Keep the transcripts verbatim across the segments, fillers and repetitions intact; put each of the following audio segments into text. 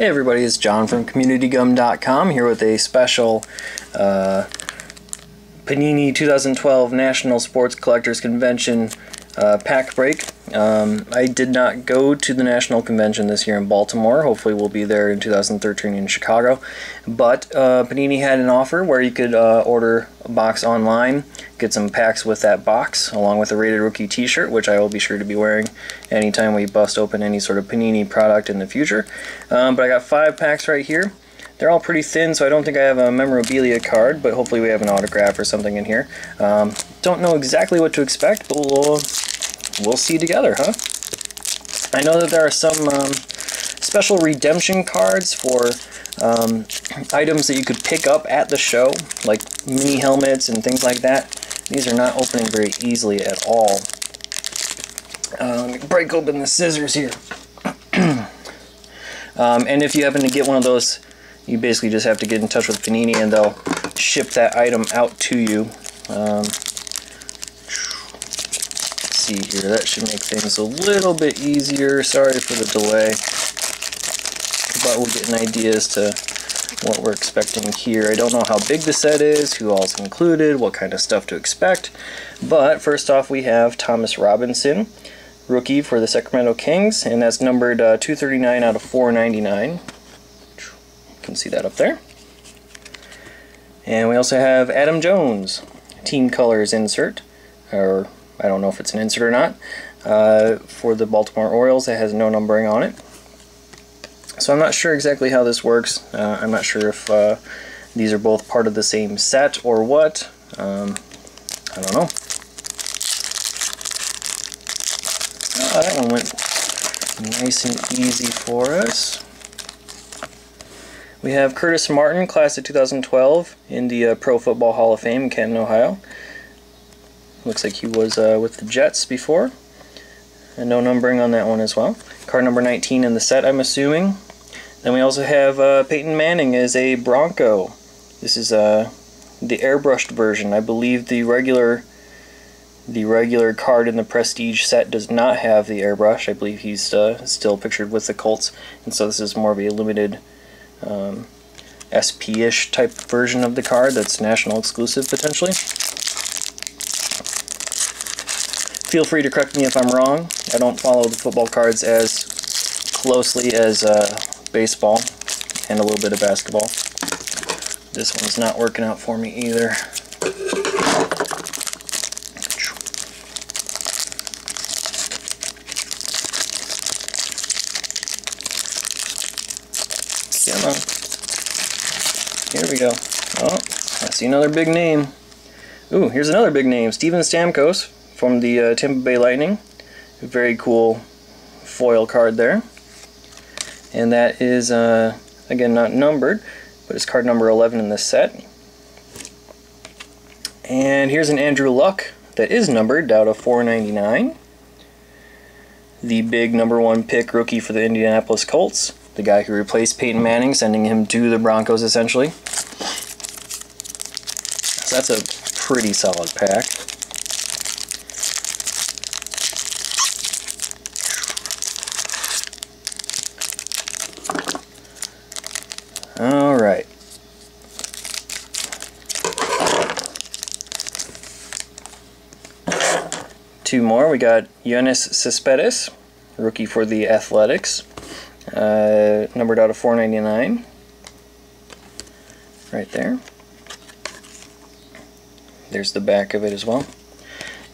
Hey everybody, it's John from community gum dot com here with a special uh, Panini twenty twelve National Sports Collectors Convention uh, pack break. Um, I did not go to the National Convention this year in Baltimore. Hopefully we'll be there in two thousand thirteen in Chicago. But uh, Panini had an offer where you could uh, order a box online, get some packs with that box, along with a Rated Rookie t-shirt, which I will be sure to be wearing anytime we bust open any sort of Panini product in the future. Um, but I got five packs right here. They're all pretty thin, so I don't think I have a memorabilia card, but hopefully we have an autograph or something in here. Um, don't know exactly what to expect, but we'll, we'll see together, huh? I know that there are some um, special redemption cards for um, items that you could pick up at the show, like mini helmets and things like that. These are not opening very easily at all. Uh, let me break open the scissors here. um, and if you happen to get one of those, you basically just have to get in touch with Panini and they'll ship that item out to you. Um, let's see here, that should make things a little bit easier. Sorry for the delay. But we'll get an idea as to what we're expecting here. I don't know how big the set is, who all's included, what kind of stuff to expect. But first off, we have Thomas Robinson, rookie for the Sacramento Kings, and that's numbered uh, two thirty-nine out of four ninety-nine. You can see that up there. And we also have Adam Jones, team colors insert, or I don't know if it's an insert or not, uh, for the Baltimore Orioles. It has no numbering on it. So I'm not sure exactly how this works. Uh, I'm not sure if uh, these are both part of the same set or what. Um, I don't know. Oh, that one went nice and easy for us. We have Curtis Martin, class of two thousand twelve, in the uh, Pro Football Hall of Fame in Canton, Ohio. Looks like he was uh, with the Jets before. And no numbering on that one as well. Card number nineteen in the set, I'm assuming. Then we also have uh, Peyton Manning as a Bronco. This is uh, the airbrushed version. I believe the regular the regular card in the Prestige set does not have the airbrush. I believe he's uh, still pictured with the Colts, and so this is more of a limited um, S P-ish type version of the card that's national exclusive potentially. Feel free to correct me if I'm wrong. I don't follow the football cards as closely as uh, baseball and a little bit of basketball. This one's not working out for me either. Come on. Here we go. Oh, I see another big name. Ooh, here's another big name. Steven Stamkos from the uh, Tampa Bay Lightning. Very cool foil card there. And that is, uh, again, not numbered, but it's card number eleven in this set. And here's an Andrew Luck that is numbered out of four ninety-nine. The big number one pick rookie for the Indianapolis Colts. The guy who replaced Peyton Manning, sending him to the Broncos, essentially. So that's a pretty solid pack. Alright. Two more. We got Yoenis Cespedes, rookie for the Athletics, uh, numbered out of four ninety-nine. Right there. There's the back of it as well.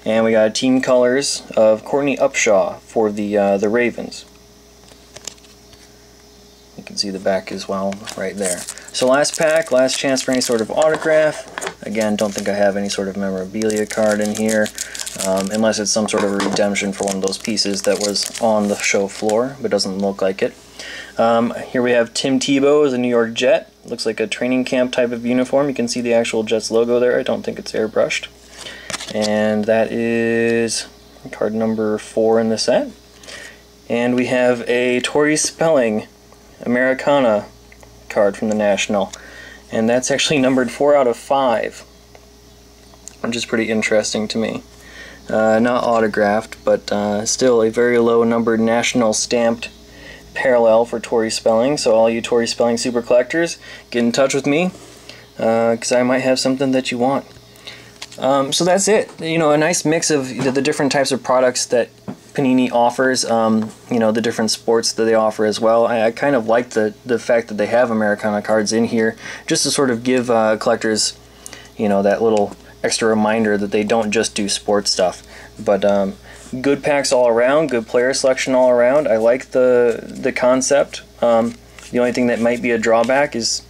And we got team colors of Courtney Upshaw for the, uh, the Ravens. See the back as well right there. So last pack, last chance for any sort of autograph. Again, don't think I have any sort of memorabilia card in here, um, unless it's some sort of redemption for one of those pieces that was on the show floor, but doesn't look like it. Um, here we have Tim Tebow as a New York Jet. Looks like a training camp type of uniform. You can see the actual Jets logo there. I don't think it's airbrushed. And that is card number four in the set. And we have a Tori Spelling Americana card from the National, and that's actually numbered four out of five, which is pretty interesting to me. Uh, not autographed, but uh, still a very low numbered National stamped parallel for Tori Spelling, so all you Tori Spelling super collectors, get in touch with me, because uh, I might have something that you want. Um, so that's it. You know, a nice mix of the, the different types of products that Panini offers, um, you know, the different sports that they offer as well. I, I kind of like the, the fact that they have Americana cards in here, just to sort of give uh, collectors, you know, that little extra reminder that they don't just do sports stuff. But um, good packs all around, good player selection all around. I like the, the concept. Um, the only thing that might be a drawback is,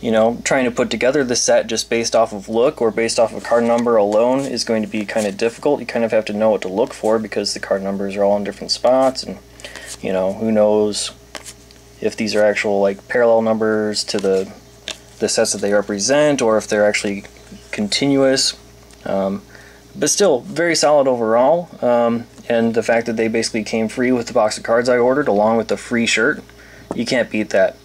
you know, trying to put together the set just based off of look or based off of card number alone is going to be kind of difficult. You kind of have to know what to look for because the card numbers are all in different spots, and, you know, who knows if these are actual, like, parallel numbers to the, the sets that they represent, or if they're actually continuous. Um, but still, very solid overall, um, and the fact that they basically came free with the box of cards I ordered along with the free shirt, you can't beat that.